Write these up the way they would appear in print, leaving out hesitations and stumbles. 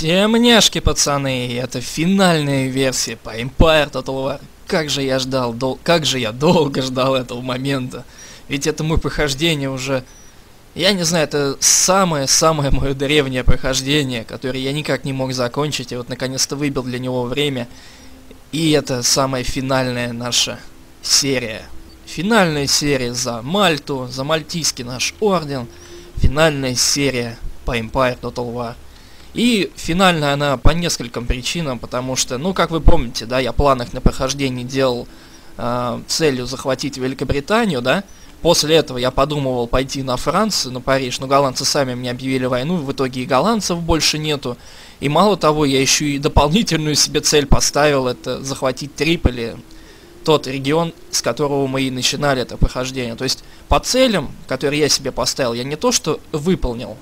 Всем няшки, пацаны, это финальная версия по Empire Total War. Как же я долго ждал этого момента. Ведь это мое прохождение уже... Я не знаю, это самое-самое мое древнее прохождение, которое я никак не мог закончить, и вот наконец-то выбил для него время. И это самая финальная наша серия. Финальная серия за Мальту, за Мальтийский наш орден. Финальная серия по Empire Total War. И финальная она по нескольким причинам, потому что, ну, как вы помните, да, я план их на прохождение делал целью захватить Великобританию, да. После этого я подумывал пойти на Францию, на Париж, но голландцы сами мне объявили войну, в итоге и голландцев больше нету. И мало того, я еще и дополнительную себе цель поставил, это захватить Триполи, тот регион, с которого мы и начинали это прохождение. То есть по целям, которые я себе поставил, я не то что выполнил,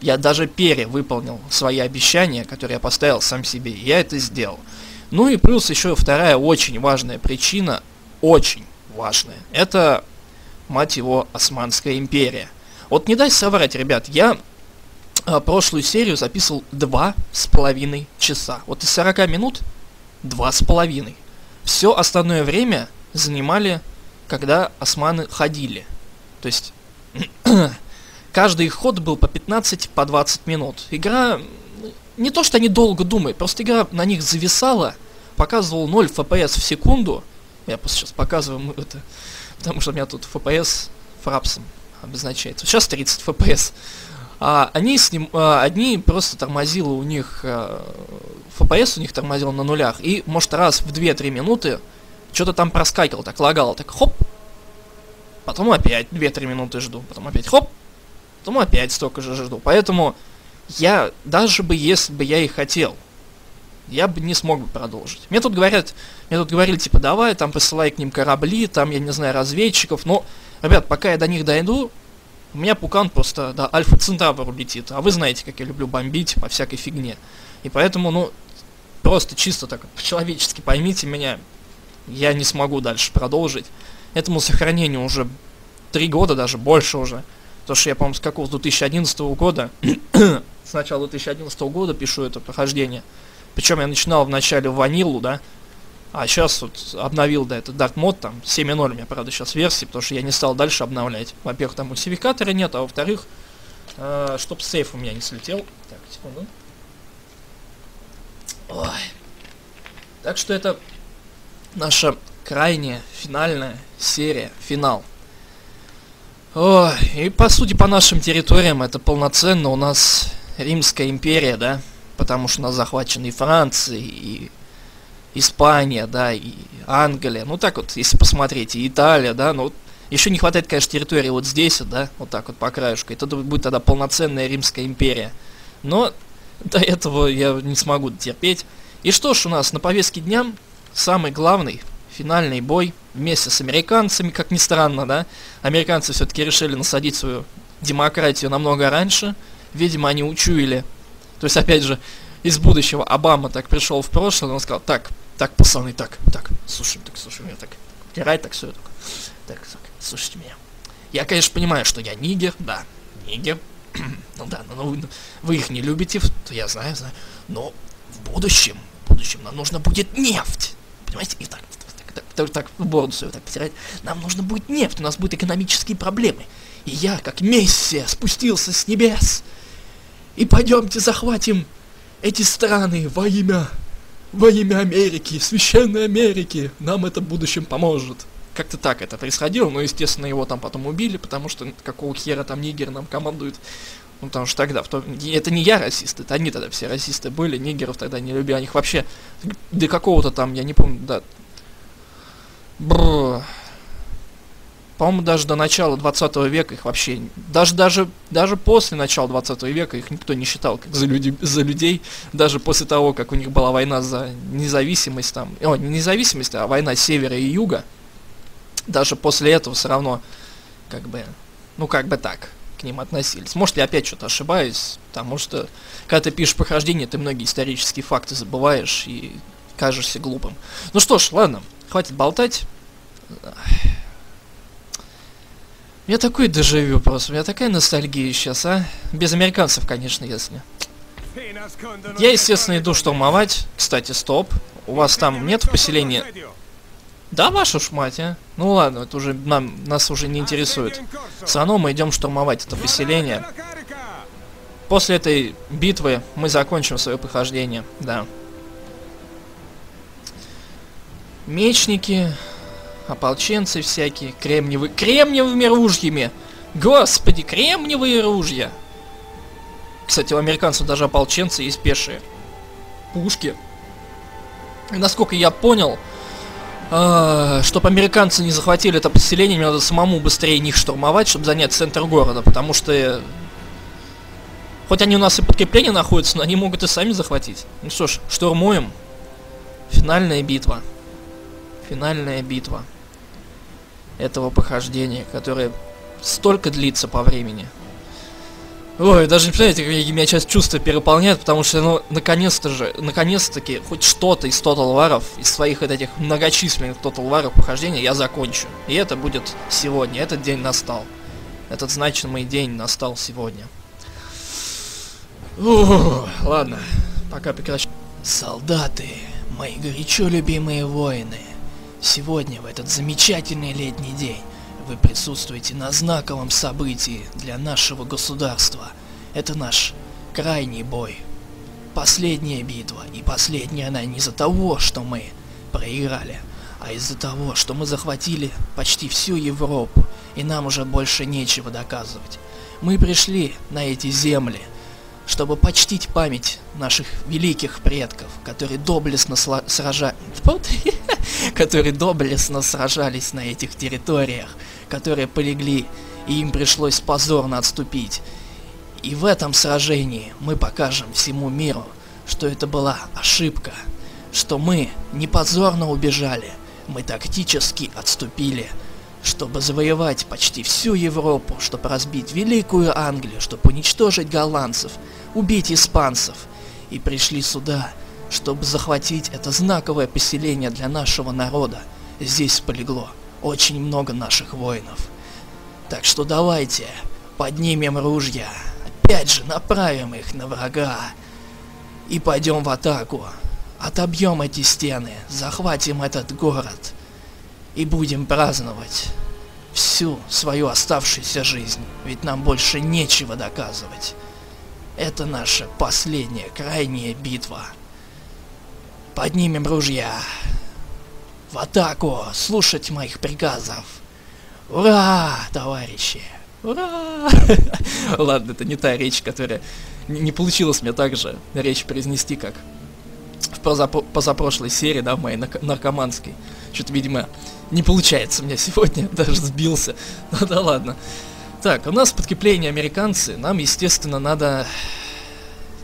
я даже перевыполнил свои обещания, которые я поставил сам себе, и я это сделал. Ну и плюс еще вторая очень важная причина, очень важная, это, мать его, Османская империя. Вот не дай соврать, ребят, я прошлую серию записывал 2,5 часа. Вот из 40 минут 2,5. Все остальное время занимали, когда османы ходили. То есть... Каждый их ход был по 15, по 20 минут. Игра... Не то, что они долго думают, просто игра на них зависала, показывала 0 FPS в секунду. Я просто сейчас показываю это, потому что у меня тут FPS фрапсом обозначается. Сейчас 30 FPS. А они с ним... Одни просто тормозило у них... FPS у них тормозило на нулях. И, может, раз в 2-3 минуты что-то там проскакивало, так лагало, так хоп. Потом опять 2-3 минуты жду, потом опять хоп. Потом опять столько же жду. Поэтому я, даже бы если бы я и хотел, я бы не смог бы продолжить. Мне тут говорили, типа, давай, там посылай к ним корабли, там, я не знаю, разведчиков. Но, ребят, пока я до них дойду, у меня пукан просто до Альфа Центавра улетит. А вы знаете, как я люблю бомбить по всякой фигне. И поэтому, ну, просто чисто так, по-человечески поймите меня, я не смогу дальше продолжить. Этому сохранению уже 3 года, даже больше уже. Потому что я, по-моему, с какого-то 2011 года, с начала 2011 года пишу это прохождение. Причем я начинал вначале в ванилу, да, а сейчас вот обновил, да, это Dark Mod, там, 7.0 у меня, правда, сейчас версии, потому что я не стал дальше обновлять. Во-первых, там мультипликатора нет, а во-вторых, чтоб сейф у меня не слетел. Так, секунду. Ой. Так что это наша крайняя, финальная серия, финал. О, и по сути по нашим территориям это полноценно у нас Римская империя, да, потому что у нас захвачены и Франция, и Испания, да, и Англия, ну так вот, если посмотреть, и Италия, да, ну, еще не хватает, конечно, территории вот здесь, да, вот так вот по краешку, и тогда будет тогда полноценная Римская империя, но до этого я не смогу терпеть. И что ж, у нас на повестке дня самый главный... Финальный бой вместе с американцами, как ни странно, да? Американцы все-таки решили насадить свою демократию намного раньше. Видимо, они учуяли. То есть, опять же, из будущего Обама так пришел в прошлое, он сказал, так, пацаны, слушайте меня. Я, конечно, понимаю, что я нигер, да, нигер. Ну да, ну, вы их не любите, то я знаю. Но в будущем нам нужно будет нефть. Понимаете? И так. Так в бороду свою так потирать. Нам нужно будет нефть, у нас будут экономические проблемы. И я, как Мессия, спустился с небес. И пойдемте захватим эти страны во имя Америки, священной Америки. Нам это в будущем поможет. Как-то так это происходило, но, естественно, его там потом убили, потому что какого хера там нигер нам командует. Ну, потому что тогда... Это не я расист, это они тогда все расисты были, нигеров тогда не любили. Они их вообще до какого-то там, я не помню, да... По-моему, даже до начала 20 века их вообще... Даже после начала 20 века их никто не считал как за людей. Даже после того, как у них была война за независимость там... О, не независимость, а война севера и юга. Даже после этого все равно, как бы... Ну, как бы так к ним относились. Может, я опять что-то ошибаюсь, потому что... Когда ты пишешь прохождение, ты многие исторические факты забываешь и кажешься глупым. Ну что ж, ладно. Хватит болтать. У меня такой дежавю просто. У меня такая ностальгия сейчас, а? Без американцев, конечно, если. Я, естественно, иду штурмовать. Кстати, стоп. У вас там нет в поселении? Да, вашу ж мать, а? Ну ладно, это уже нас уже не интересует. Все равно мы идем штурмовать это поселение. После этой битвы мы закончим свое похождение, да. Мечники, ополченцы всякие, кремниевыми ружьями. Господи, кремниевые ружья. Кстати, у американцев даже ополченцы есть пешие пушки. И насколько я понял, чтобы американцы не захватили это поселение, мне надо самому быстрее них штурмовать, чтобы занять центр города, потому что хоть они у нас и подкрепления находятся, но они могут и сами захватить. Ну что ж, штурмуем. Финальная битва. Финальная битва этого похождения, которое столько длится по времени. Ой, даже не представляете, как меня сейчас чувства переполняют, потому что, ну, наконец-то же, наконец-таки, хоть что-то из Total War'ов, из своих вот этих многочисленных Total War'ов похождений я закончу. И это будет сегодня, этот день настал. Этот значимый день настал сегодня. Ладно, пока прекращу. Солдаты, мои горячо любимые воины, сегодня, в этот замечательный летний день, вы присутствуете на знаковом событии для нашего государства. Это наш крайний бой. Последняя битва. И последняя она не из-за того, что мы проиграли, а из-за того, что мы захватили почти всю Европу, и нам уже больше нечего доказывать. Мы пришли на эти земли, чтобы почтить память наших великих предков, которые доблестно сражались на этих территориях, которые полегли, и им пришлось позорно отступить. И в этом сражении мы покажем всему миру, что это была ошибка, что мы не позорно убежали, мы тактически отступили, чтобы завоевать почти всю Европу, чтобы разбить Великую Англию, чтобы уничтожить голландцев, убить испанцев, и пришли сюда, чтобы захватить это знаковое поселение для нашего народа. Здесь полегло очень много наших воинов. Так что давайте поднимем ружья, опять же направим их на врага и пойдем в атаку. Отобьем эти стены, захватим этот город и будем праздновать всю свою оставшуюся жизнь, ведь нам больше нечего доказывать. Это наша последняя, крайняя битва. Поднимем ружья. В атаку! Слушать моих приказов! Ура, товарищи! Ура! Ладно, это не та речь, которая... Не получилось мне также речь произнести, как в позапрошлой серии, да, моей наркоманской. Что-то, видимо, не получается мне сегодня, даже сбился. Ну да ладно. Так, у нас подкрепление американцы. Нам, естественно, надо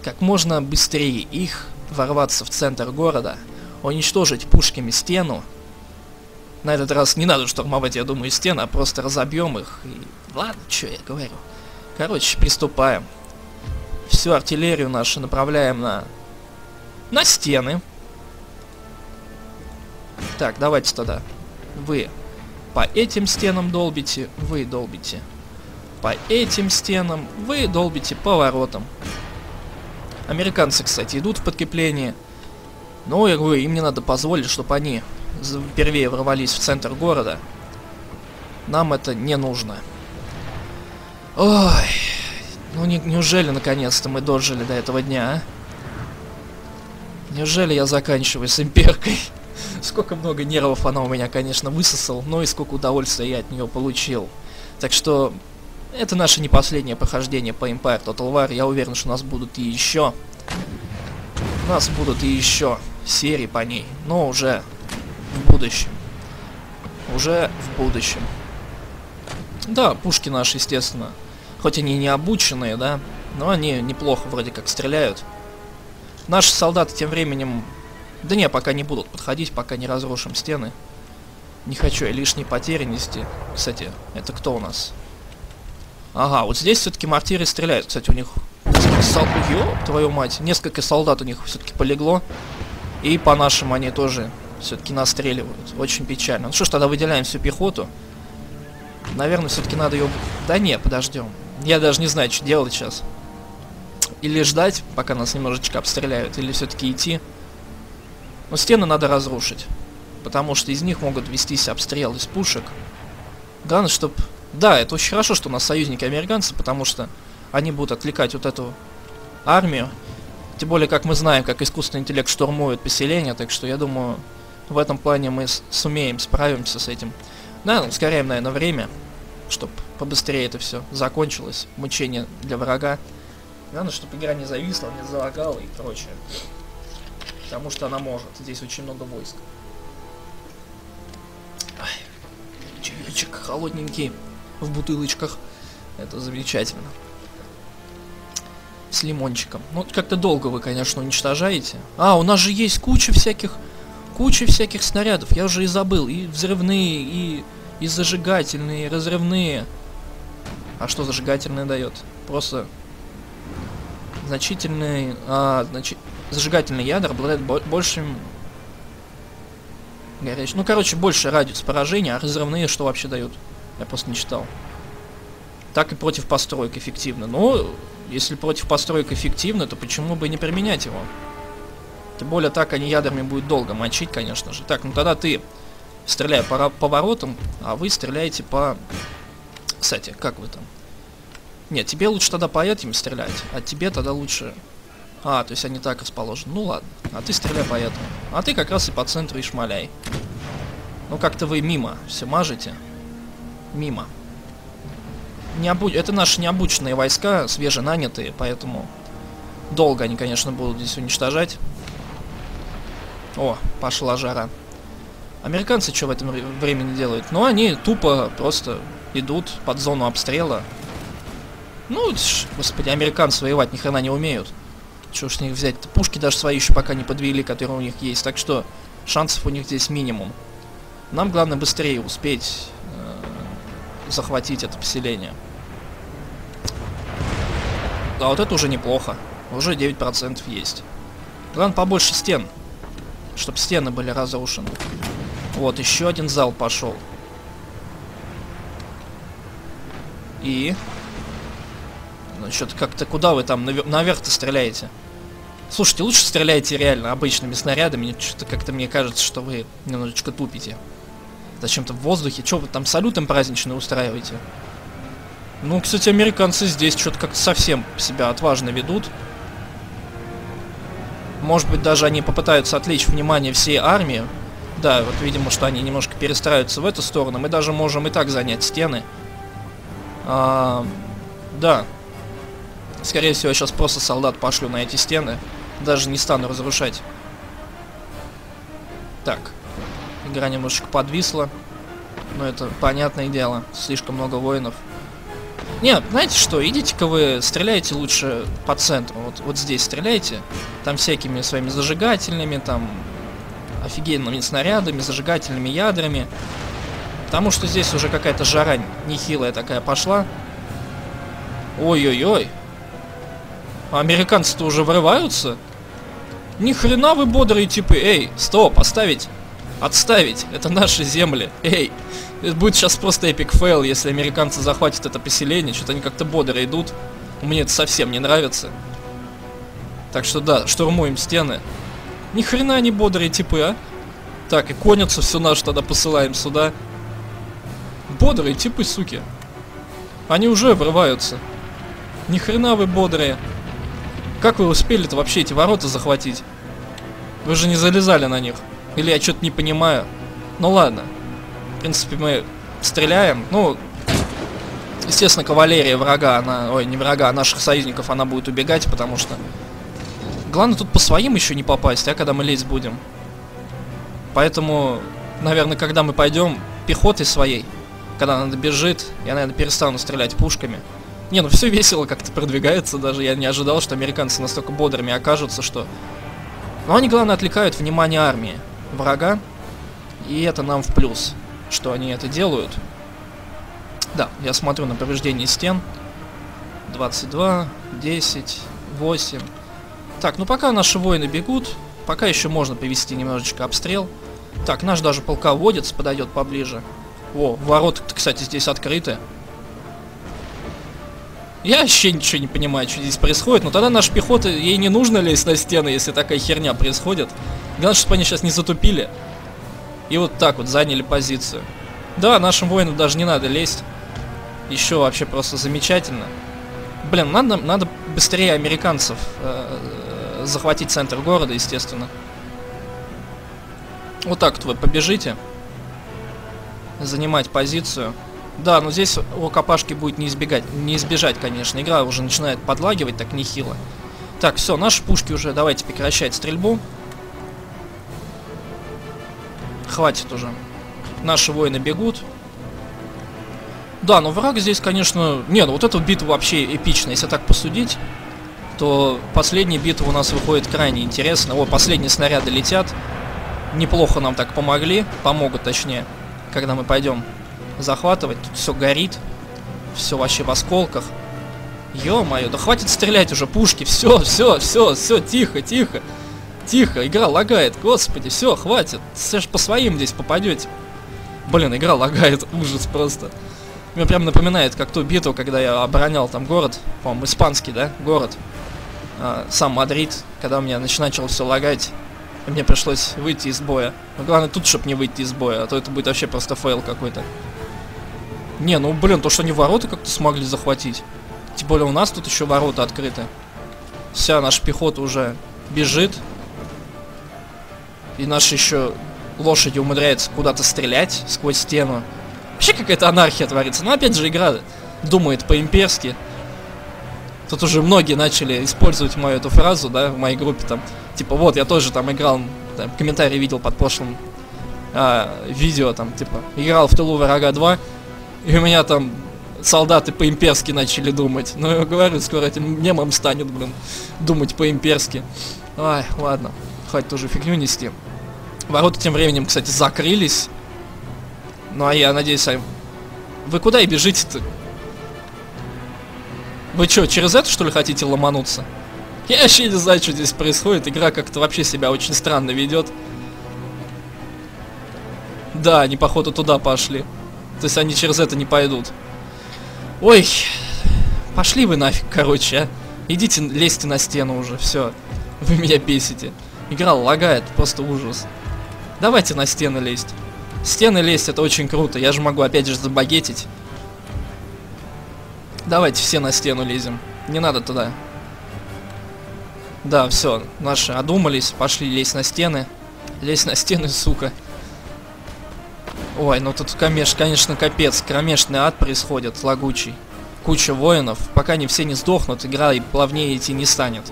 как можно быстрее их ворваться в центр города, уничтожить пушками стену. На этот раз не надо штурмовать, я думаю, стену, а просто разобьем их. И... Ладно, что я говорю. Короче, приступаем. Всю артиллерию нашу направляем на стены. Так, давайте тогда. Вы по этим стенам долбите, вы долбите по этим стенам, вы долбите по воротам. Американцы, кстати, идут в подкрепление. Но, я говорю, им не надо позволить, чтобы они впервые ворвались в центр города. Нам это не нужно. Ой, ну неужели наконец-то мы дожили до этого дня, а? Неужели я заканчиваю с имперкой? Сколько много нервов она у меня, конечно, высосала, но и сколько удовольствия я от нее получил. Так что... Это наше не последнее похождение по Empire Total War. Я уверен, что у нас будут и еще. У нас будут и еще серии по ней. Но уже в будущем. Уже в будущем. Да, пушки наши, естественно. Хоть они и не обученные, да. Но они неплохо вроде как стреляют. Наши солдаты тем временем... Да не, пока не будут подходить, пока не разрушим стены. Не хочу я лишней потери нести. Кстати, это кто у нас? Ага, вот здесь все-таки мортиры стреляют. Кстати, у них несколько солдат... Ёп, твою мать! Несколько солдат у них все-таки полегло. И по нашим они тоже все-таки настреливают. Очень печально. Ну что ж, тогда выделяем всю пехоту. Наверное, все-таки надо ее... Да не, подождем. Я даже не знаю, что делать сейчас. Или ждать, пока нас немножечко обстреляют, или все-таки идти. Но стены надо разрушить, потому что из них могут вестись обстрелы из пушек. Главное, чтобы... Да, это очень хорошо, что у нас союзники американцы, потому что они будут отвлекать вот эту армию. Тем более, как мы знаем, как искусственный интеллект штурмует поселение, так что я думаю, в этом плане мы сумеем, справимся с этим. Да, ускоряем, наверное, время, чтобы побыстрее это все закончилось. Мучение для врага. Главное, чтобы игра не зависла, не залагала и прочее. Потому что она может. Здесь очень много войск. Чаечек холодненький в бутылочках. Это замечательно. С лимончиком. Ну, как-то долго вы, конечно, уничтожаете. А, у нас же есть куча всяких снарядов. Я уже и забыл. И взрывные, и зажигательные, и разрывные. А что зажигательное дает? Просто... зажигательный ядра обладает большим... Ну, короче, больше радиус поражения, а разрывные что вообще дают? Я просто не читал. Так и против построек эффективно. Но если против построек эффективно, то почему бы не применять его? Тем более так они ядрами будут долго мочить, конечно же. Так, ну тогда ты стреляй по воротам, а вы стреляете по... Кстати, как вы там? Нет, тебе лучше тогда по этим стрелять, а тебе тогда лучше... А, то есть они так расположены. Ну ладно, а ты стреляй по этому. А ты как раз и по центру и шмаляй. Ну как-то вы мимо все мажете. Мимо. Это наши необученные войска, свеженанятые, поэтому... Долго они, конечно, будут здесь уничтожать. О, пошла жара. Американцы что в этом времени делают? Ну, они тупо просто идут под зону обстрела. Ну, господи, американцы воевать ни хрена не умеют. Чего ж с них взять-то? Пушки даже свои еще пока не подвели, которые у них есть. Так что шансов у них здесь минимум. Нам главное быстрее успеть захватить это поселение. А вот это уже неплохо. Уже 9% есть. Главное побольше стен. Чтобы стены были разрушены. Вот, еще один зал пошел. И... Ну, что-то как-то куда вы там? Наверх-то стреляете. Слушайте, лучше стреляйте реально обычными снарядами. Что-то как-то мне кажется, что вы немножечко тупите. Зачем-то в воздухе. Че вы там салютом праздничный устраиваете? Ну, кстати, американцы здесь что-то как-то совсем себя отважно ведут. Может быть, даже они попытаются отвлечь внимание всей армии. Да, вот видимо, что они немножко перестраиваются в эту сторону. Мы даже можем и так занять стены. Да. Скорее всего, я сейчас просто солдат пошлю на эти стены. Даже не стану разрушать. Так. Игра немножечко подвисла. Но это понятное дело. Слишком много воинов. Нет, знаете что, идите-ка вы, стреляйте лучше по центру, вот здесь стреляйте, там всякими своими зажигательными, там, офигенными снарядами, зажигательными ядрами, потому что здесь уже какая-то жара нехилая такая пошла. Ой-ой-ой, а американцы-то уже врываются? Ни хрена вы бодрые типы, эй, стоп, оставить, отставить, это наши земли, эй. Это будет сейчас просто эпик фейл, если американцы захватят это поселение. Что-то они как-то бодро идут. Мне это совсем не нравится. Так что да, штурмуем стены. Ни хрена они бодрые типы, а? Так, и конницу всю нашу тогда посылаем сюда. Бодрые типы, суки. Они уже врываются. Ни хрена вы бодрые. Как вы успели-то вообще эти ворота захватить? Вы же не залезали на них. Или я что-то не понимаю. Ну ладно. В принципе, мы стреляем. Ну, естественно, кавалерия врага, она... Ой, не врага, а наших союзников, она будет убегать, потому что... Главное тут по своим еще не попасть, а когда мы лезть будем. Поэтому, наверное, когда мы пойдем пехотой своей, когда она добежит, я, наверное, перестану стрелять пушками. Не, ну все весело как-то продвигается даже. Я не ожидал, что американцы настолько бодрыми окажутся, что... Но они, главное, отвлекают внимание армии врага, и это нам в плюс. Что они это делают. Да, я смотрю на повреждение стен. 22, 10, 8. Так, ну пока наши воины бегут, пока еще можно привести немножечко обстрел. Так, наш даже полководец подойдет поближе. О, ворота, кстати, здесь открыты. Я вообще ничего не понимаю, что здесь происходит. Но тогда наша пехота, ей не нужно лезть на стены, если такая херня происходит. Главное, чтобы они сейчас не затупили. И вот так вот заняли позицию. Да, нашим воинам даже не надо лезть. Еще вообще просто замечательно. Блин, надо быстрее американцев захватить центр города, естественно. Вот так вот вы побежите. Занимать позицию. Да, но здесь рукопашки будет не избежать, конечно. Игра уже начинает подлагивать так нехило. Так, все, наши пушки уже, давайте прекращать стрельбу. Хватит уже. Наши воины бегут. Да, но враг здесь, конечно... Не, ну вот эта битва вообще эпична. Если так посудить, то последняя битва у нас выходит крайне интересно. О, последние снаряды летят. Неплохо нам так помогли. Помогут, точнее, когда мы пойдем захватывать. Тут все горит. Все вообще в осколках. Ё-моё, да хватит стрелять уже, пушки. Все, тихо, тихо. Тихо, игра лагает, господи, все, хватит. Все же по своим здесь попадете. Блин, игра лагает, ужас просто. Мне прям напоминает как ту битву, когда я оборонял там город. По-моему, испанский, да, город. Сам Мадрид, когда у меня начало все лагать. И мне пришлось выйти из боя. Но главное тут, чтобы не выйти из боя, а то это будет вообще просто фейл какой-то. Не, ну блин, то, что они ворота как-то смогли захватить. Тем более у нас тут еще ворота открыты. Вся наша пехота уже бежит. И наши еще лошади умудряются куда-то стрелять сквозь стену. Вообще какая-то анархия творится. Но опять же игра думает по-имперски. Тут уже многие начали использовать мою эту фразу, да, в моей группе там. Типа вот, я тоже там играл, там, комментарий видел под прошлым видео, там, типа, играл в тылу врага 2. И у меня там солдаты по-имперски начали думать. Ну, я говорю, скоро этим мемом станет, блин, думать по-имперски. Ай, ладно. Хватит уже фигню нести. Ворота тем временем, кстати, закрылись. Ну, а я надеюсь, вы куда и бежите-то? Вы что, через это, что ли, хотите ломануться? Я вообще не знаю, что здесь происходит. Игра как-то вообще себя очень странно ведет. Да, они, походу, туда пошли. То есть они через это не пойдут. Ой, пошли вы нафиг, короче, а. Идите, лезьте на стену уже, все. Вы меня бесите. Игра лагает, просто ужас. Давайте на стены лезть. Стены лезть, это очень круто. Я же могу опять же забагетить. Давайте все на стену лезем. Не надо туда. Да, все, наши одумались, пошли лезть на стены. Лезть на стены, сука. Ой, ну тут, конечно, капец. Кромешный ад происходит, лагучий. Куча воинов. Пока они все не сдохнут, игра и плавнее идти не станет.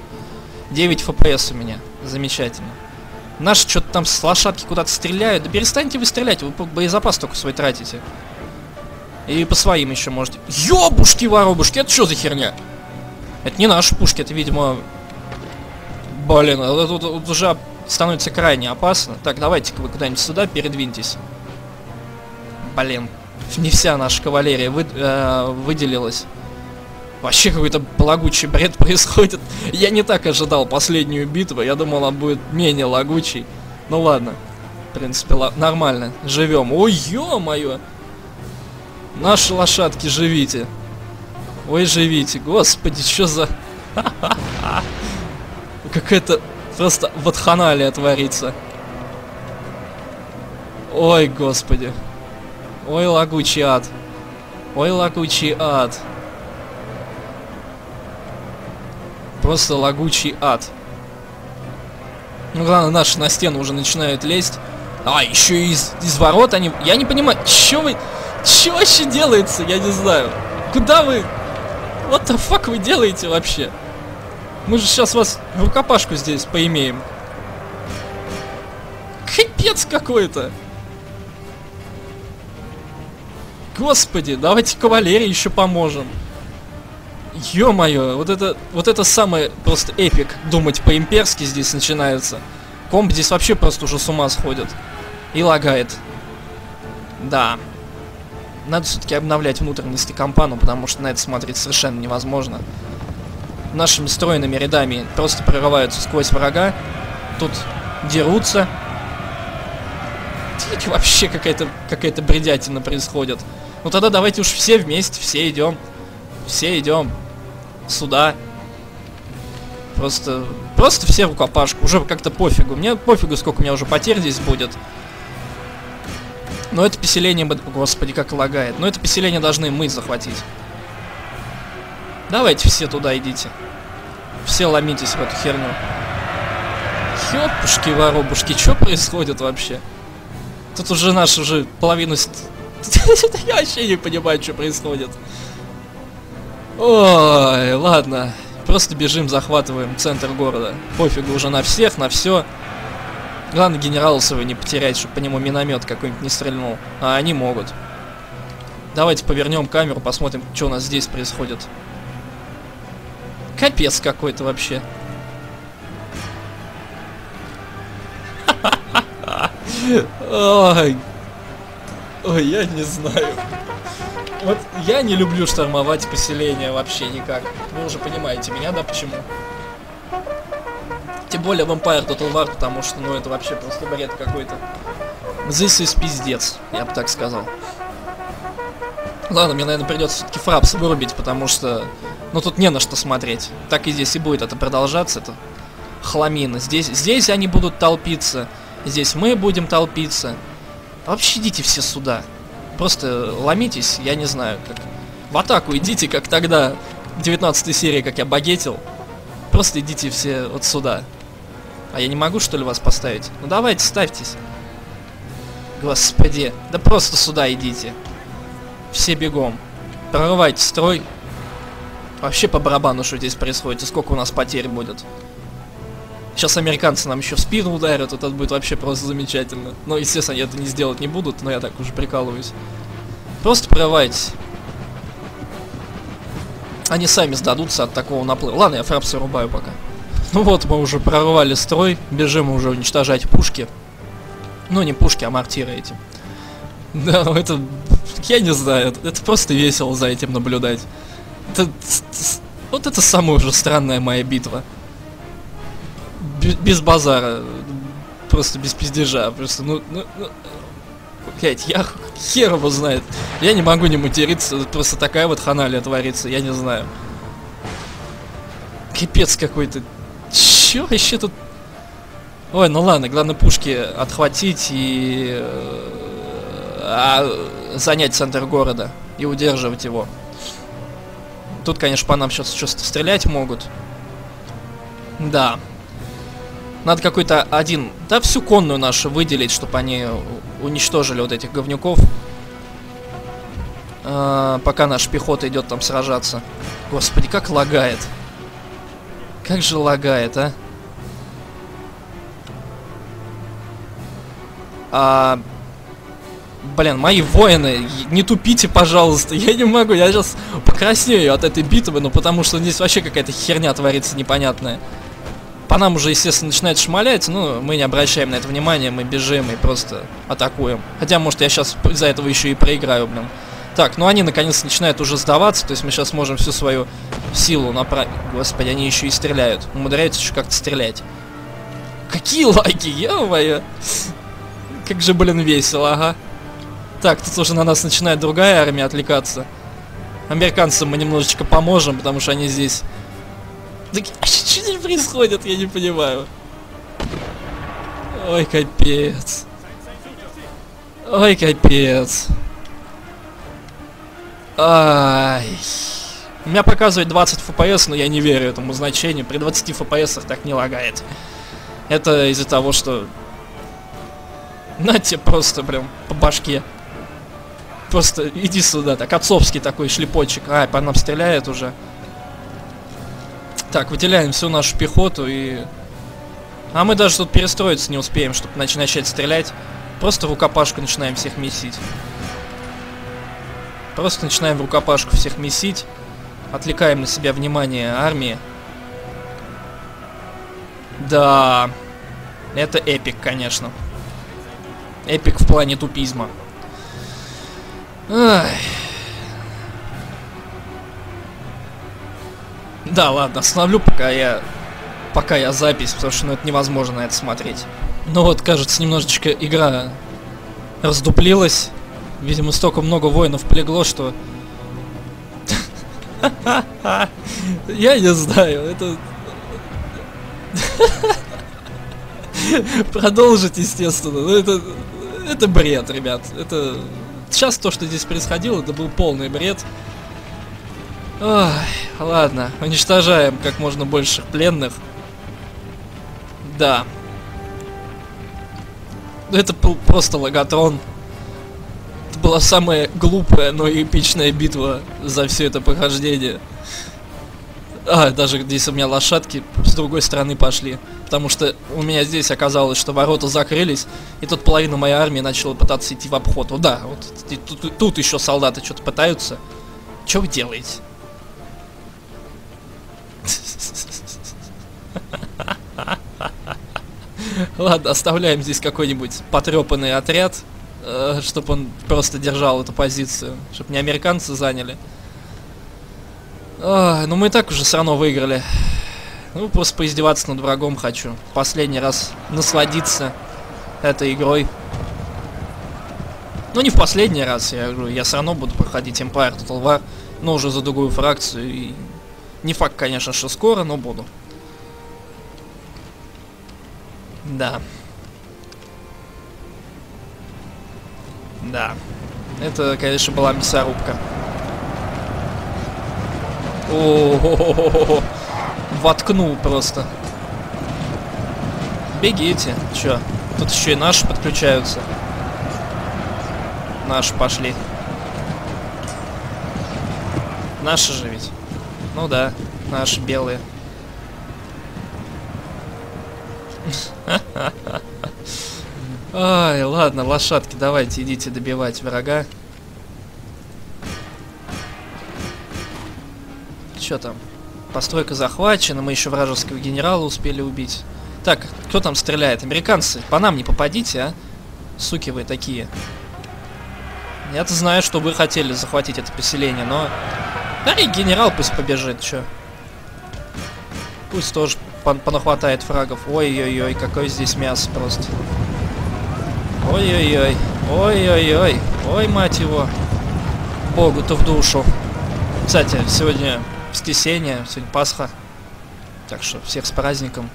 9 FPS у меня. Замечательно. Наши что-то там с лошадки куда-то стреляют. Да перестаньте вы стрелять, вы боезапас только свой тратите. И по своим еще можете. Ёбушки-воробушки, это что за херня? Это не наши пушки, это, видимо... Блин, это тут уже становится крайне опасно. Так, давайте-ка вы куда-нибудь сюда передвиньтесь. Блин, не вся наша кавалерия выделилась. Вообще какой-то лагучий бред происходит. Я не так ожидал последнюю битву. Я думал, она будет менее лагучей. Ну ладно. В принципе, нормально. Живем. Ой, ё-моё! Наши лошадки, живите. Ой, живите. Господи, что за... Какая-то просто ватханалия творится. Ой, господи. Ой, лагучий ад. Ой, лагучий ад. Просто лагучий ад. Ну, главное, наши на стену уже начинают лезть. А, еще и из ворот они... Я не понимаю, что вы... Что вообще делается, я не знаю. Куда вы... What the fuck вы делаете вообще? Мы же сейчас вас в рукопашку здесь поимеем. Капец какой-то. Господи, давайте кавалерии еще поможем. Ё-моё, вот это самое просто эпик, думать по-имперски здесь начинается. Комп здесь вообще просто уже с ума сходит. И лагает. Да. Надо все-таки обновлять внутренности компа, ну, потому что на это смотреть совершенно невозможно. Нашими стройными рядами просто прорываются сквозь врага. Тут дерутся. Тут вообще какая-то бредятина происходит. Ну тогда давайте уж все вместе, все идем. Все идем. суда. Просто все рукопашку. Уже как-то пофигу. Мне пофигу, сколько у меня уже потерь здесь будет. Но это поселение... Господи, как лагает. Но это поселение должны мы захватить. Давайте все туда идите. Все ломитесь в эту херню. Хёпушки-воробушки, что происходит вообще? Тут уже наш уже половину... Я вообще не понимаю, что происходит. Ой, ладно. Просто бежим, захватываем центр города. Пофигу уже на всех, на все. Главное, генерала своего не потерять, чтобы по нему миномет какой-нибудь не стрельнул. А они могут. Давайте повернем камеру, посмотрим, что у нас здесь происходит. Капец какой-то вообще. Ой. Ой, я не знаю. Вот я не люблю штурмовать поселение вообще никак. Вы уже понимаете меня, да, почему? Тем более в Empire Total War, потому что, ну, это вообще просто бред какой-то. This is пиздец, я бы так сказал. Ладно, мне, наверное, придется все-таки фрапс вырубить, потому что... Ну, тут не на что смотреть. Так и здесь и будет это продолжаться, это хламина. Здесь они будут толпиться, здесь мы будем толпиться. Вообще идите все сюда. Просто ломитесь, я не знаю, как... В атаку идите, как тогда, в 19 серии, как я багетил. Просто идите все вот сюда. А я не могу, что ли, вас поставить? Ну давайте, ставьтесь. Господи, да просто сюда идите. Все бегом. Прорывайте строй. Вообще по барабану, что здесь происходит, и сколько у нас потерь будет. Сейчас американцы нам еще в спину ударят, это будет вообще просто замечательно. Но, естественно, они это не сделать не будут, но я так уже прикалываюсь. Просто прорывайтесь. Они сами сдадутся от такого наплыва. Ладно, я фрапсы вырубаю пока. Ну вот, мы уже прорвали строй. Бежим уже уничтожать пушки. Ну, не пушки, а мортиры эти. Да, ну это... Я не знаю, это просто весело за этим наблюдать. Вот это самая уже странная моя битва. Без базара. Просто без пиздежа. Просто, ну... Блять, я хер его знает. Я не могу не материться, просто такая вот ханалия творится, я не знаю. Капец какой-то. Чё вообще тут? Ой, ну ладно, главное пушки отхватить и... занять центр города и удерживать его. Тут, конечно, по нам сейчас что-то стрелять могут. Да. Надо какой-то один... Да, всю конную нашу выделить, чтобы они уничтожили вот этих говнюков. Пока наша пехота идет там сражаться. Господи, как лагает. Как же лагает, а? Блин, мои воины, не тупите, пожалуйста. Я не могу, я сейчас покраснею от этой битвы, ну потому что здесь вообще какая-то херня творится непонятная. По нам уже, естественно, начинает шмалять, но мы не обращаем на это внимания, мы бежим и просто атакуем. Хотя, может, я сейчас из-за этого еще и проиграю, блин. Так, ну они, наконец, начинают уже сдаваться, то есть мы сейчас можем всю свою силу направить. Господи, они еще и стреляют. Умудряются еще как-то стрелять. Какие лаги, е-мое! Как же, блин, весело, ага. Так, тут уже на нас начинает другая армия отвлекаться. Американцам мы немножечко поможем, потому что они здесь... Да что здесь происходит, я не понимаю. Ой, капец. Ой, капец. Ай. У меня показывает 20 FPS, но я не верю этому значению. При 20 FPS так не лагает. Это из-за того, что... На тебе просто прям по башке. Просто иди сюда, так, отцовский такой шлепочек. Ай, по нам стреляет уже. Так, выделяем всю нашу пехоту и... А мы даже тут перестроиться не успеем, чтобы начать стрелять. Просто в рукопашку начинаем всех месить. Просто начинаем в рукопашку всех месить. Отвлекаем на себя внимание армии. Да. Это эпик, конечно. Эпик в плане тупизма. Ай... Да, ладно, остановлю, пока я запись, потому что, ну, это невозможно на это смотреть. Ну вот, кажется, немножечко игра раздуплилась. Видимо, столько много воинов полегло, что... Я не знаю, это... Продолжить, естественно. Но это бред, ребят. Это... Сейчас то, что здесь происходило, это был полный бред. Ой, ладно, уничтожаем как можно больше пленных. Да. Это был просто логатрон. Это была самая глупая, но эпичная битва за все это прохождение. А, даже здесь у меня лошадки с другой стороны пошли. Потому что у меня здесь оказалось, что ворота закрылись, и тут половина моей армии начала пытаться идти в обход. Ну да, вот тут еще солдаты что-то пытаются. Че вы делаете? Ладно, оставляем здесь какой-нибудь потрепанный отряд, чтобы он просто держал эту позицию, чтобы не американцы заняли. Ну мы и так уже все равно выиграли. Ну просто поиздеваться над врагом хочу. Последний раз насладиться этой игрой. Ну не в последний раз, я говорю, я все равно буду проходить Empire Total War, но уже за другую фракцию. И не факт, конечно, что скоро, но буду. Да. Да. Это, конечно, была мясорубка. О-о-о-о-о-о. Воткнул просто. Бегите. Чё? Тут еще и наши подключаются. Наши пошли. Наши же ведь. Ну да, наши белые. Ай, ладно, лошадки, давайте идите добивать врага. Чё там? Постройка захвачена, мы еще вражеского генерала успели убить. Так, кто там стреляет? Американцы, по нам не попадите, а? Суки вы такие. Я-то знаю, что вы хотели захватить это поселение, но... Да и генерал пусть побежит, чё. Пусть тоже понахватает фрагов. Ой-ой-ой, какое здесь мясо просто. Ой-ой-ой. Ой-ой-ой. Ой, мать его. Богу-то в душу. Кстати, сегодня воскресенье, сегодня Пасха. Так что всех с праздником.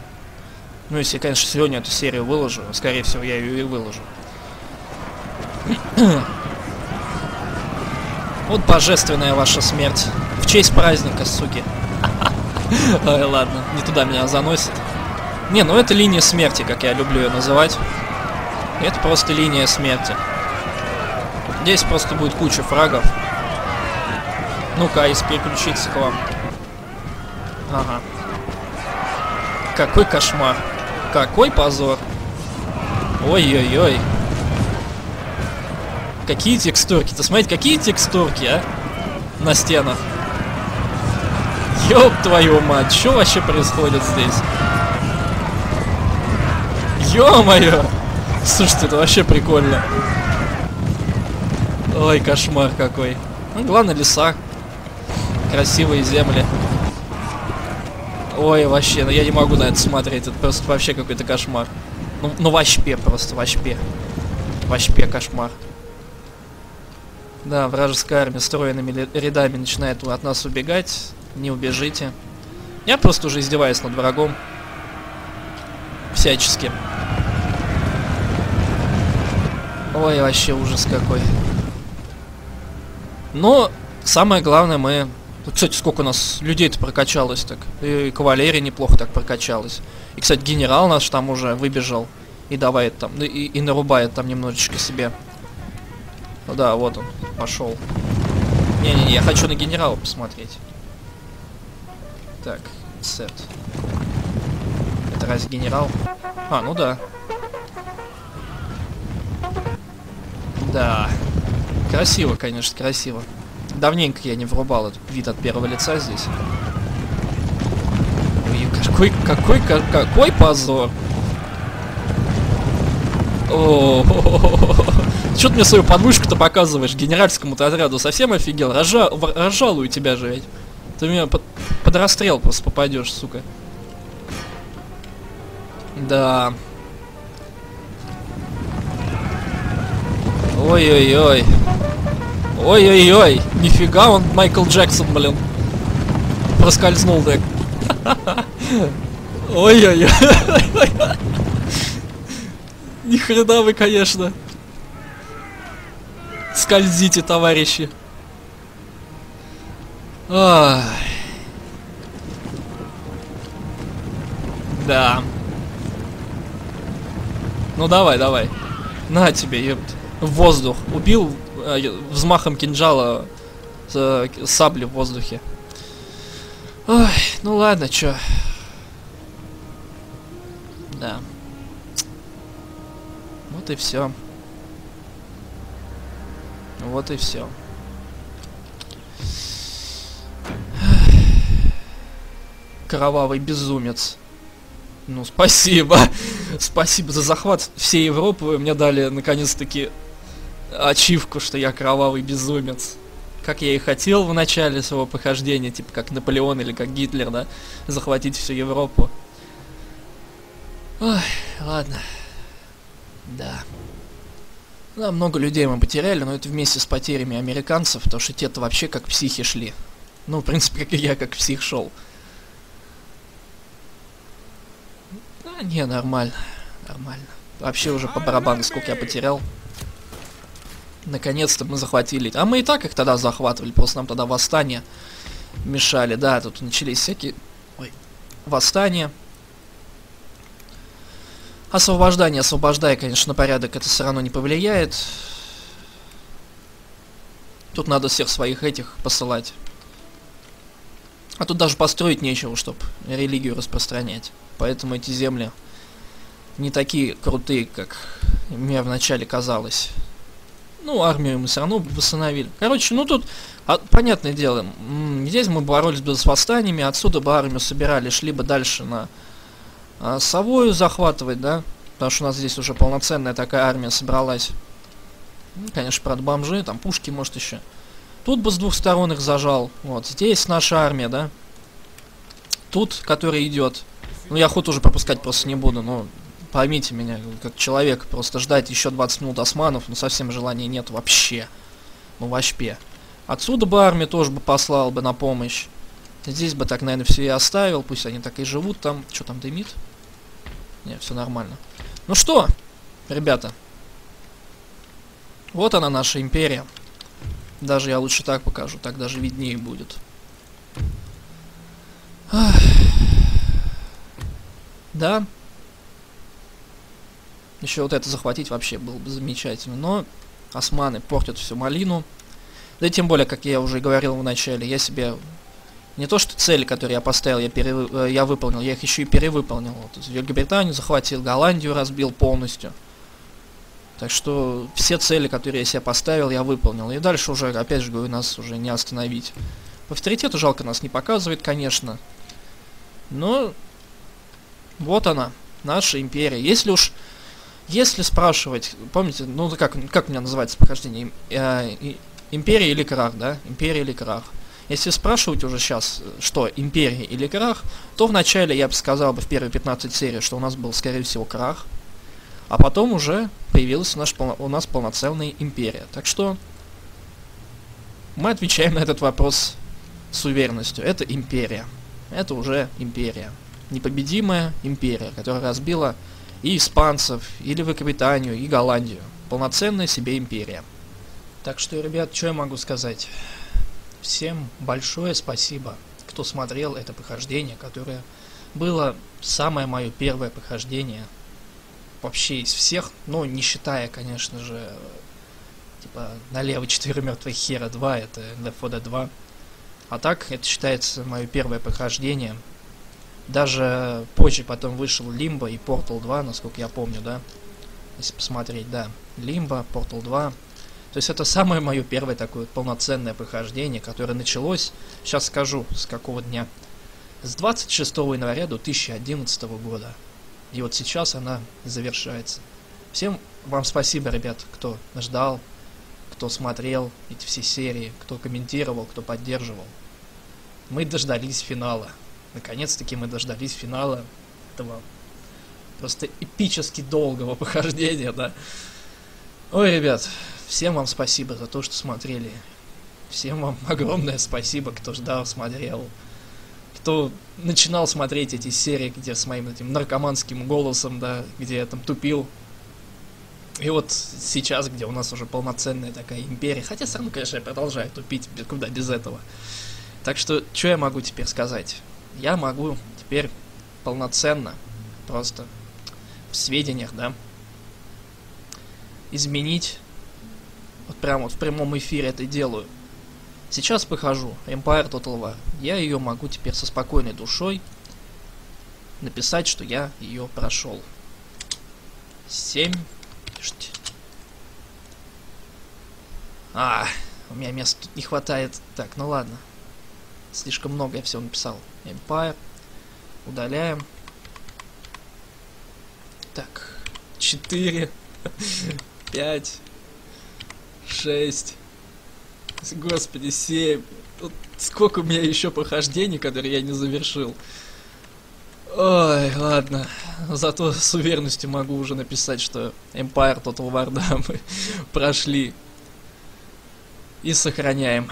Ну, если, конечно, сегодня эту серию выложу. Скорее всего, я ее и выложу. Вот божественная ваша смерть. В честь праздника, суки. Ой, ладно, не туда меня заносит. Не, ну это линия смерти, как я люблю ее называть. Это просто линия смерти. Здесь просто будет куча фрагов. Ну-ка, если переключиться к вам. Ага. Какой кошмар. Какой позор. Ой-ой-ой. Какие текстурки. Ты смотри, какие текстурки, а? На стенах. Ёб твою мать, что вообще происходит здесь? Ё-моё! Слушайте, это вообще прикольно. Ой, кошмар какой. Ну, главное, леса. Красивые земли. Ой, вообще, ну я не могу на это смотреть. Это просто вообще какой-то кошмар. Ну вообще просто, вообще. Вообще кошмар. Да, вражеская армия стройными рядами начинает от нас убегать. Не убежите. Я просто уже издеваюсь над врагом. Всячески. Ой, вообще ужас какой. Но самое главное мы... Кстати, сколько у нас людей-то прокачалось так. И кавалерия неплохо так прокачалась. И, кстати, генерал наш там уже выбежал. И давай там... И нарубает там немножечко себе. Ну да, вот он. Пошел. Не-не-не, я хочу на генерала посмотреть. Так, сет. Это разве генерал? А, ну да. Да. Красиво, конечно, красиво. Давненько я не врубал этот вид от первого лица здесь. Ой, какой позор. Чё ты мне свою подмышку-то показываешь? Генеральскому-то отряду совсем офигел. Разжалую тебя же ведь. Ты меня под расстрел просто попадешь, сука. Да. Ой-ой-ой. Ой-ой-ой. Нифига он Майкл Джексон, блин. проскользнул, так. Ой-ой-ой. Ни хрена вы, конечно. Скользите, товарищи. Ах. Да. Ну давай, давай. На тебе, ёпт. В воздух. Убил взмахом кинжала сабли в воздухе. Ой, ну ладно, чё. Да. Вот и все. Вот и все. Кровавый безумец. Ну, спасибо. Спасибо за захват всей Европы. Вы мне дали, наконец-таки, ачивку, что я кровавый безумец. Как я и хотел в начале своего похождения, типа как Наполеон или как Гитлер, да? Захватить всю Европу. Ой, ладно. Да. Да, много людей мы потеряли, но это вместе с потерями американцев, потому что те-то вообще как психи шли. Ну, в принципе, как и я как псих шел. А, не, нормально. Нормально. Вообще уже по барабану, сколько я потерял. Наконец-то мы захватили. А мы и так их тогда захватывали, просто нам тогда восстания мешали. Да, тут начались всякие... Ой. Восстания. Освобождание, освобождая, конечно, на порядок это все равно не повлияет. Тут надо всех своих этих посылать. А тут даже построить нечего, чтобы религию распространять. Поэтому эти земли не такие крутые, как мне вначале казалось. Ну, армию мы все равно восстановили. Короче, ну тут, понятное дело, здесь мы боролись бы с восстаниями, отсюда бы армию собирали, шли бы дальше на Савою захватывать, да? Потому что у нас здесь уже полноценная такая армия собралась. Ну, конечно, правда, бомжи, там пушки, может, еще. Тут бы с двух сторон их зажал. Вот, здесь наша армия, да? Тут, который идет. Ну, я ход уже пропускать просто не буду, но... Поймите меня, как человек, просто ждать еще 20 минут османов, ну совсем желания нет вообще. Ну вообще. Отсюда бы армию тоже бы послал бы на помощь. Здесь бы так, наверное, все и оставил, пусть они так и живут там. Что там дымит? Не, все нормально. Ну что, ребята. Вот она, наша империя. Даже я лучше так покажу, так даже виднее будет. Ах. Да. Еще вот это захватить вообще было бы замечательно. Но османы портят всю малину. Да и тем более, как я уже говорил в начале, я себе... Не то что цели, которые я поставил, я выполнил, я их еще и перевыполнил. Вот, Великобританию захватил, Голландию разбил полностью. Так что все цели, которые я себе поставил, я выполнил. И дальше уже, опять же говорю, нас уже не остановить. По авторитету жалко нас не показывает, конечно. Но вот она, наша империя. Если уж... Если спрашивать, помните, ну как у меня называется похождение, империя или крах, да? Империя или крах. Если спрашивать уже сейчас, что империя или крах, то вначале я бы сказал в первые 15 серий, что у нас был, скорее всего, крах, а потом уже появилась у нас полноценная империя. Так что мы отвечаем на этот вопрос с уверенностью. Это империя. Это уже империя. Непобедимая империя, которая разбила... И испанцев, и Великобританию, и Голландию. Полноценная себе империя. Так что, ребят, что я могу сказать? Всем большое спасибо, кто смотрел это похождение, которое было самое мое первое похождение вообще из всех, ну, не считая, конечно же, типа, налево 4 мертвых хера 2, это Left 4 Dead 2. А так, это считается мое первое похождение. Даже позже потом вышел Лимбо и Портал 2, насколько я помню, да? Если посмотреть, да. Лимбо, Портал 2. То есть это самое мое первое такое полноценное похождение, которое началось, сейчас скажу, с какого дня. С 26 января до 2011 года. И вот сейчас она завершается. Всем вам спасибо, ребят, кто ждал, кто смотрел эти все серии, кто комментировал, кто поддерживал. Мы дождались финала. Наконец-таки мы дождались финала этого просто эпически долгого похождения, да. Ой, ребят, всем вам спасибо за то, что смотрели. Всем вам огромное спасибо, кто ждал, смотрел. кто начинал смотреть эти серии, где с моим этим наркоманским голосом, да, где я там тупил. И вот сейчас, где у нас уже полноценная такая империя, хотя сам, конечно, я продолжаю тупить, куда без этого. Так что, что я могу теперь сказать? Я могу теперь полноценно, просто в сведениях, да, изменить, вот прямо вот в прямом эфире это делаю. Сейчас похожу, Empire Total War, я ее могу теперь со спокойной душой написать, что я ее прошел. 7... А, у меня места тут не хватает. Так, ну ладно. Слишком много я всего написал. Empire. Удаляем. Так, 4, 5, 6, господи, 7. Вот сколько у меня еще похождений, которые я не завершил. Ой, ладно. Зато с уверенностью могу уже написать, что Empire Total War, да, мы прошли. И сохраняем.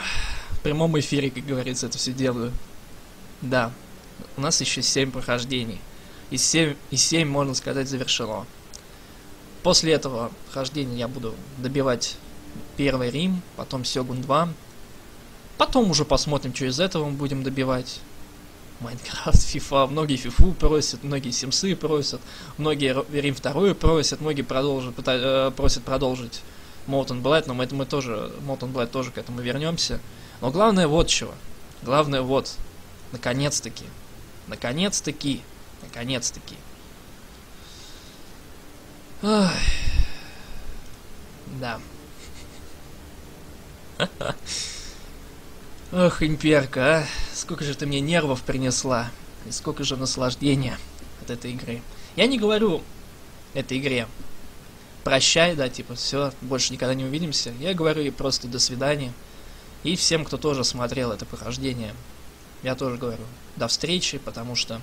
В прямом эфире, как говорится, это все делаю. Да. У нас еще 7 прохождений. И 7, можно сказать, завершено. После этого прохождения я буду добивать первый Рим, потом Сьогун 2. Потом уже посмотрим, что из этого мы будем добивать. Майнкрафт, ФИФА, многие ФИФУ просят, многие Симсы просят, многие Рим 2 просят, многие просят продолжить Молтон Блайт, но мы тоже, Молтон Блайт тоже к этому вернемся. Но главное вот чего. Главное вот, наконец-таки, наконец-таки, наконец-таки. Да. Ох, имперка, а! Сколько же ты мне нервов принесла, и сколько же наслаждения от этой игры. Я не говорю этой игре прощай, да, типа, все, больше никогда не увидимся. Я говорю ей просто до свидания. И всем, кто тоже смотрел это прохождение, я тоже говорю до встречи, потому что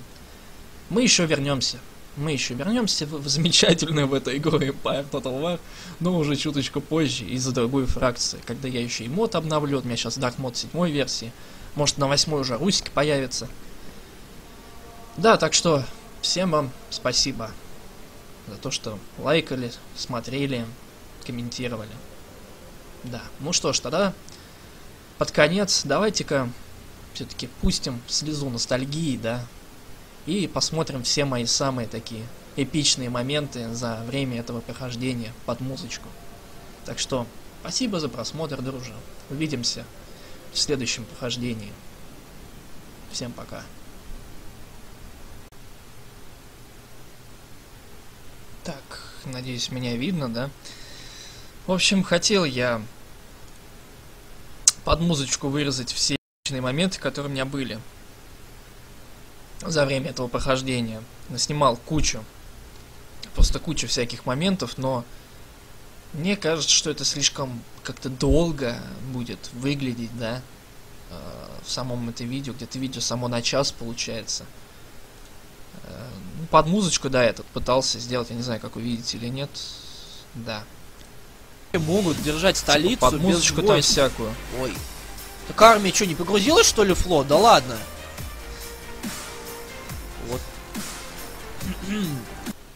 мы еще вернемся. Мы еще вернемся в замечательную в эту игру Empire Total War, но уже чуточку позже и за другую фракцию, когда я еще и мод обновлю. У меня сейчас Dark Mod 7 версии, может на 8 уже русик появится. Да, так что всем вам спасибо за то, что лайкали, смотрели, комментировали. Да, ну что ж, тогда под конец давайте-ка все-таки пустим слезу ностальгии, да. И посмотрим все мои самые такие эпичные моменты за время этого прохождения под музычку. Так что, спасибо за просмотр, друзья. Увидимся в следующем прохождении. Всем пока. Так, надеюсь, меня видно, да? В общем, хотел я под музычку вырезать все эпичные моменты, которые у меня были за время этого прохождения. Наснимал кучу, просто кучу всяких моментов, но мне кажется, что это слишком как-то долго будет выглядеть, да, в самом это видео, где-то видео само на час получается. Под музычку, да, этот пытался сделать, я не знаю, как вы видите или нет, да. Могут держать столицу типа, под музычку там всякую. Ой, так армия что, не погрузилась, что ли, флот? Да ладно. Вот.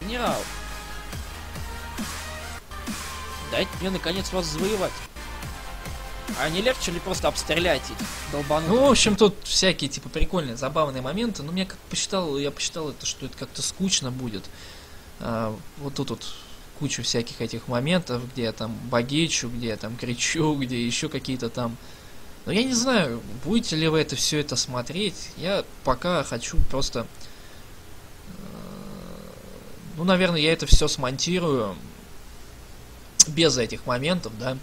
Генерал, дайте мне наконец вас завоевать. А не легче ли просто обстрелять их, долбануть? Ну, в общем, тут всякие типа прикольные, забавные моменты. Но мне как посчитал, я посчитал это, что это как-то скучно будет. Вот тут вот кучу всяких этих моментов, где я там багечу, где я там кричу, где еще какие-то там. Но я не знаю, будете ли вы это все это смотреть. Я пока хочу просто... Ну, наверное, я это все смонтирую без этих моментов, да?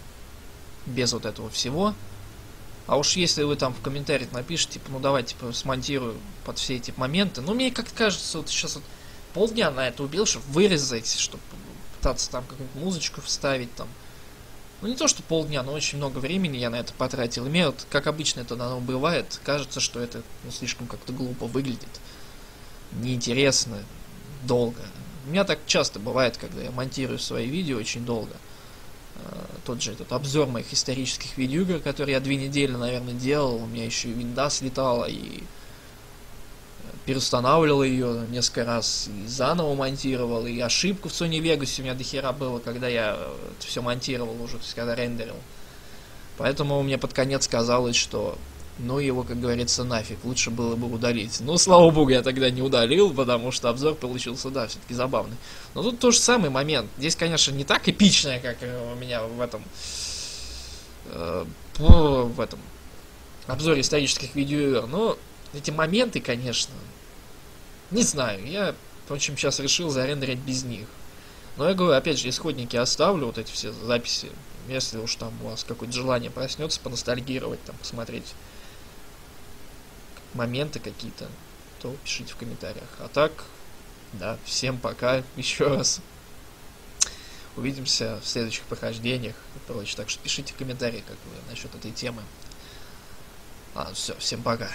Без вот этого всего. А уж если вы там в комментариях напишите, типа, ну давай, типа, смонтирую под все эти моменты. Ну, мне как-то кажется, вот сейчас вот полдня на это убил, чтобы вырезать, чтобы пытаться там какую-нибудь музычку вставить там. Ну, не то, что полдня, но очень много времени я на это потратил. И мне, вот, как обычно это оно бывает, кажется, что это, ну, слишком как-то глупо выглядит. Неинтересно, долго. У меня так часто бывает, когда я монтирую свои видео очень долго. Тот же этот обзор моих исторических видеоигр, которые я 2 недели, наверное, делал. У меня еще и винда слетала, и переустанавливал ее несколько раз и заново монтировал, и ошибку в Sony Vegas у меня дохера было, когда я это все монтировал уже, то есть когда рендерил. Поэтому мне под конец казалось, что ну его, как говорится, нафиг, лучше было бы удалить. Ну, слава богу, я тогда не удалил, потому что обзор получился, да, все-таки забавный. Но тут тот же самый момент. Здесь, конечно, не так эпичное, как у меня в этом обзоре исторических видеоигр, но эти моменты, конечно, не знаю, я, в общем, сейчас решил зарендерить без них. Но я говорю, опять же, исходники оставлю, вот эти все записи, если уж там у вас какое-то желание проснется, поностальгировать, там, посмотреть моменты какие-то, то пишите в комментариях. А так, да, всем пока, еще раз. Увидимся в следующих прохождениях и прочее. Так что пишите в комментарии, как вы насчет этой темы. А, все, всем пока.